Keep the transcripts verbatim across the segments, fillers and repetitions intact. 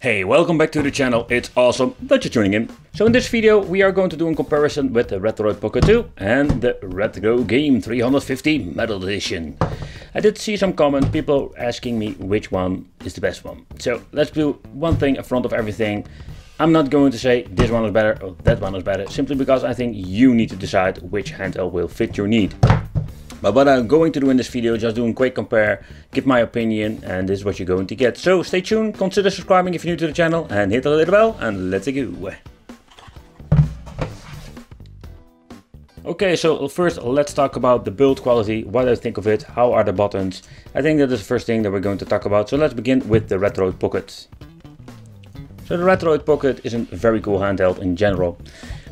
Hey, welcome back to the channel. It's awesome that you're tuning in. So in this video we are going to do a comparison with the Retroid Pocket two and the Retro Game three fifty Metal Edition. I did see some comment people asking me which one is the best one. So let's do one thing in front of everything. I'm not going to say this one is better or that one is better, simply because I think you need to decide which handheld will fit your need. But what I'm going to do in this video is just do a quick compare, give my opinion, and this is what you're going to get. So stay tuned, consider subscribing if you're new to the channel, and hit the little bell, and let's go. Okay, so first let's talk about the build quality, what I think of it, how are the buttons. I think that is the first thing that we're going to talk about, so let's begin with the Retroid Pocket. So the Retroid Pocket is a very cool handheld in general.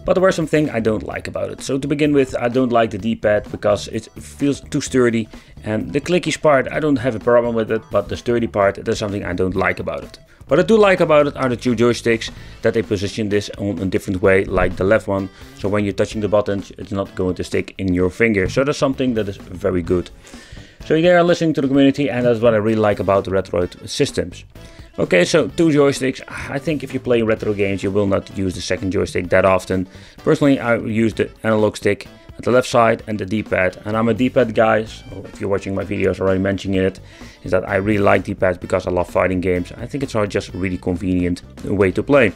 But there were some things I don't like about it. So to begin with, I don't like the D-pad because it feels too sturdy, and the clicky part, I don't have a problem with it, but the sturdy part, there's something I don't like about it. What I do like about it are the two joysticks, that they position this on a different way, like the left one, so when you're touching the buttons, it's not going to stick in your finger. So that's something that is very good. So they are listening to the community, and that's what I really like about the Retroid systems. Okay, so two joysticks. I think if you play retro games, you will not use the second joystick that often. Personally, I use the analog stick at the left side and the D-pad. And I'm a D-pad guy, so if you're watching my videos already mentioning it, is that I really like D-pads because I love fighting games. I think it's just a really convenient way to play.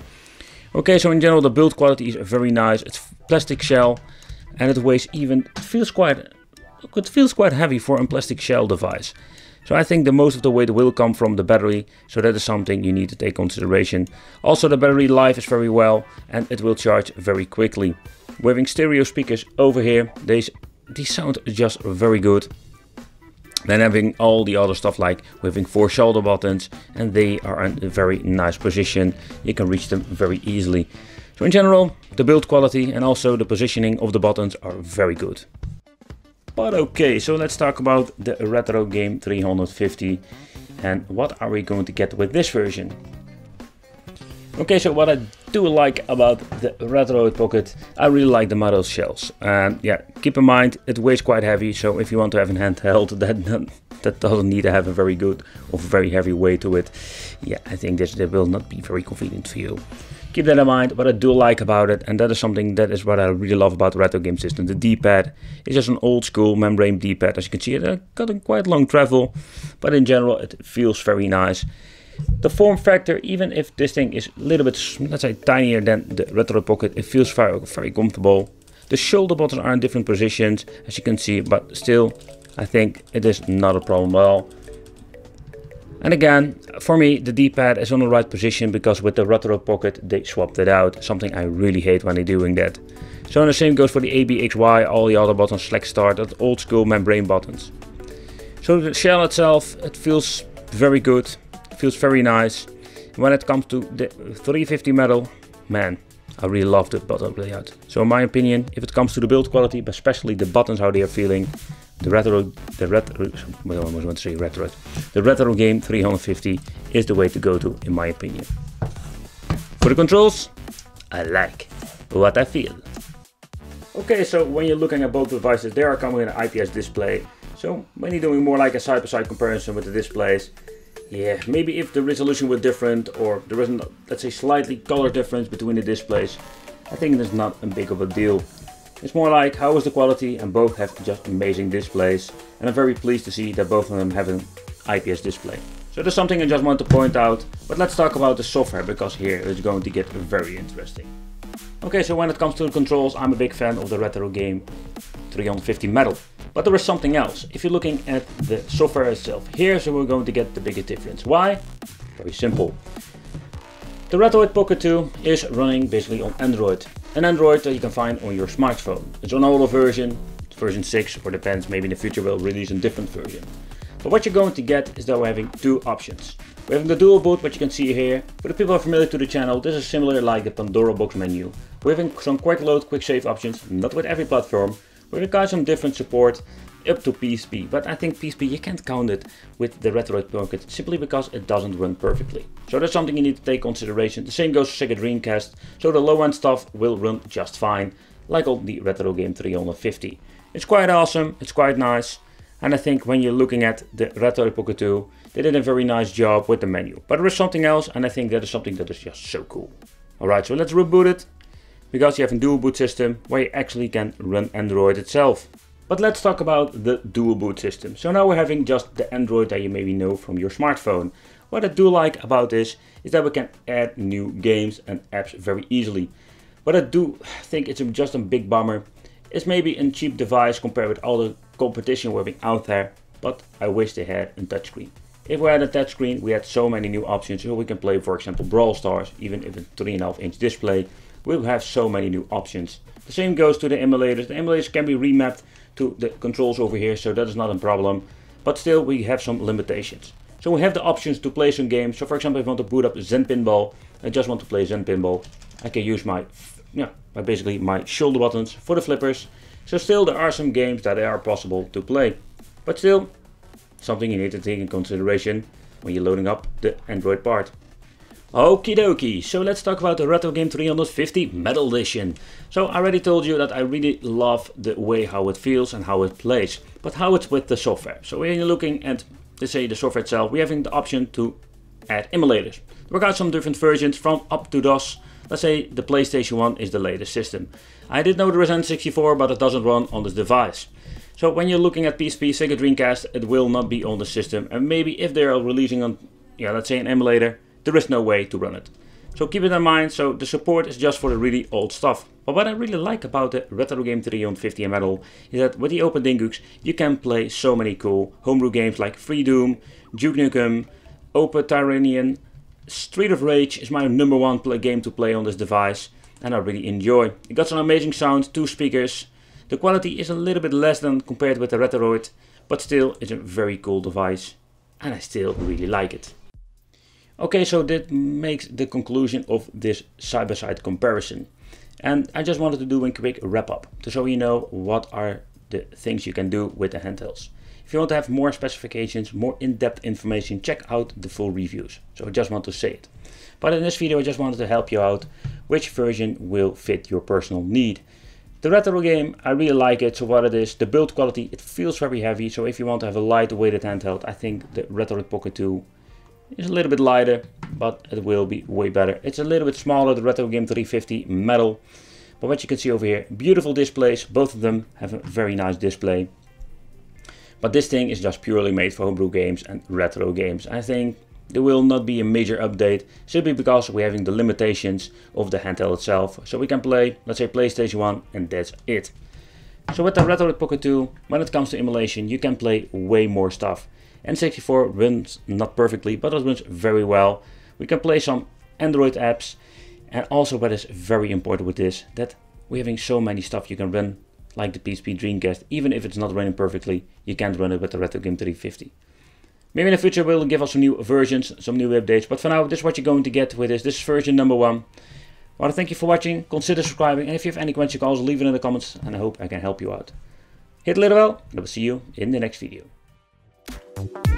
Okay, so in general, the build quality is very nice. It's plastic shell, and it weighs even, it feels quite, it feels quite heavy for a plastic shell device. So I think the most of the weight will come from the battery, so that is something you need to take consideration. Also, the battery life is very well, and it will charge very quickly. We're having stereo speakers over here, these, these sound just very good. Then having all the other stuff, like we're having four shoulder buttons, and they are in a very nice position, you can reach them very easily. So in general, the build quality and also the positioning of the buttons are very good. But okay, so let's talk about the Retro Game three fifty and what are we going to get with this version. Okay, so what I do like about the Retroid Pocket, I really like the metal shells. And yeah, keep in mind it weighs quite heavy, so if you want to have a handheld that that doesn't need to have a very good or very heavy weight to it, yeah, I think this that will not be very convenient for you. Keep that in mind. What I do like about it, and that is something that is what I really love about the retro game system, the D-pad is just an old school membrane D-pad. As you can see, it got a quite long travel, but in general it feels very nice. The form factor, even if this thing is a little bit, let's say, tinier than the Retro Pocket, it feels very, very comfortable. The shoulder buttons are in different positions, as you can see, but still, I think it is not a problem at all. And again, for me, the D-pad is on the right position, because with the Retro Pocket, they swapped it out. Something I really hate when they're doing that. So the same goes for the A B X Y, all the other buttons, select, start, that's old school membrane buttons. So the shell itself, it feels very good, it feels very nice. When it comes to the three fifty metal, man, I really love the button layout. So in my opinion, if it comes to the build quality, but especially the buttons, how they are feeling, The retro, the retro, well, I almost want to say retro. The Retro Game three fifty is the way to go to, in my opinion. For the controls, I like what I feel. Okay, so when you're looking at both devices, they are coming with an I P S display. So when you're doing more like a side-by-side comparison with the displays, yeah, maybe if the resolution were different, or there wasn't, let's say, slightly color difference between the displays, I think that's not a big of a deal. It's more like, how is the quality, and both have just amazing displays, and I'm very pleased to see that both of them have an I P S display. So there's something I just want to point out, but let's talk about the software, because here it's going to get very interesting. Okay, so when it comes to the controls, I'm a big fan of the Retro Game three fifty Metal. But there is something else. If you're looking at the software itself, here's where we're going to get the biggest difference. Why? Very simple. The Retroid Pocket two is running basically on Android. An Android that you can find on your smartphone. It's an older version, version six, or depends, maybe in the future we'll release a different version. But what you're going to get is that we're having two options. We're having the dual boot, which you can see here. For the people who are familiar to the channel, this is similar like the Pandora box menu. We're having some quick load, quick save options, not with every platform. We've got some different support up to P S P, but I think P S P, you can't count it with the Retroid Pocket simply because it doesn't run perfectly. So that's something you need to take consideration. The same goes for Sega Dreamcast, so the low-end stuff will run just fine, like on the Retro Game three fifty. It's quite awesome, it's quite nice. And I think when you're looking at the Retroid Pocket two, they did a very nice job with the menu. But there is something else, and I think that is something that is just so cool. Alright, so let's reboot it, because you have a dual boot system where you actually can run Android itself. But let's talk about the dual boot system. So now we're having just the Android that you maybe know from your smartphone. What I do like about this is that we can add new games and apps very easily. But I do think it's just a big bummer. It's maybe a cheap device compared with all the competition we're having out there, but I wish they had a touchscreen. If we had a touchscreen, we had so many new options. So we can play, for example, Brawl Stars, even if it's a three and a half inch display. We'll have so many new options. The same goes to the emulators. The emulators can be remapped to the controls over here, so that is not a problem. But still, we have some limitations. So we have the options to play some games. So for example, if I want to boot up Zen Pinball, I just want to play Zen Pinball, I can use my, yeah, my basically my shoulder buttons for the flippers. So still, there are some games that are possible to play. But still, something you need to take in consideration when you're loading up the Android part. Okie dokie, so let's talk about the Retro Game three fifty Metal Edition. So I already told you that I really love the way how it feels and how it plays, but how it's with the software. So when you're looking at, let's say, the software itself, we're having the option to add emulators. We got some different versions from up to DOS. Let's say the PlayStation one is the latest system. I did know there is N sixty-four, but it doesn't run on this device. So when you're looking at P S P, Sega Dreamcast, it will not be on the system. And maybe if they are releasing on, yeah, let's say an emulator, there is no way to run it. So keep it in mind, so the support is just for the really old stuff. But what I really like about the Retro Game three fifty Metal is that with the Open Tyrannian, you can play so many cool homebrew games like Free Doom, Duke Nukem, Open Tyrannian. Street of Rage is my number one play game to play on this device, and I really enjoy. It got some amazing sound, two speakers. The quality is a little bit less than compared with the Retroid, but still it's a very cool device, and I still really like it. Okay, so that makes the conclusion of this side-by-side comparison. And I just wanted to do a quick wrap-up to show you know what are the things you can do with the handhelds. If you want to have more specifications, more in-depth information, check out the full reviews. So I just want to say it. But in this video, I just wanted to help you out which version will fit your personal need. The Retro Game, I really like it. So what it is, the build quality, it feels very heavy. So if you want to have a light-weighted handheld, I think the Retroid Pocket two is a little bit lighter, but it will be way better. It's a little bit smaller, the Retro Game three fifty Metal. But what you can see over here, beautiful displays. Both of them have a very nice display. But this thing is just purely made for homebrew games and retro games. I think there will not be a major update, simply because we're having the limitations of the handheld itself. So we can play, let's say, PlayStation one, and that's it. So with the Retroid Pocket two, when it comes to emulation, you can play way more stuff. N sixty-four runs not perfectly, but it runs very well. We can play some Android apps, and also what is very important with this, that we're having so many stuff you can run, like the P S P Dreamcast. Even if it's not running perfectly, you can't run it with the Retro Game three fifty. Maybe in the future we'll give us some new versions, some new updates, but for now this is what you're going to get with this. This is version number one. I want to thank you for watching, consider subscribing, and if you have any questions you can also leave it in the comments, and I hope I can help you out. Hit the little bell, and I will see you in the next video. Thank you.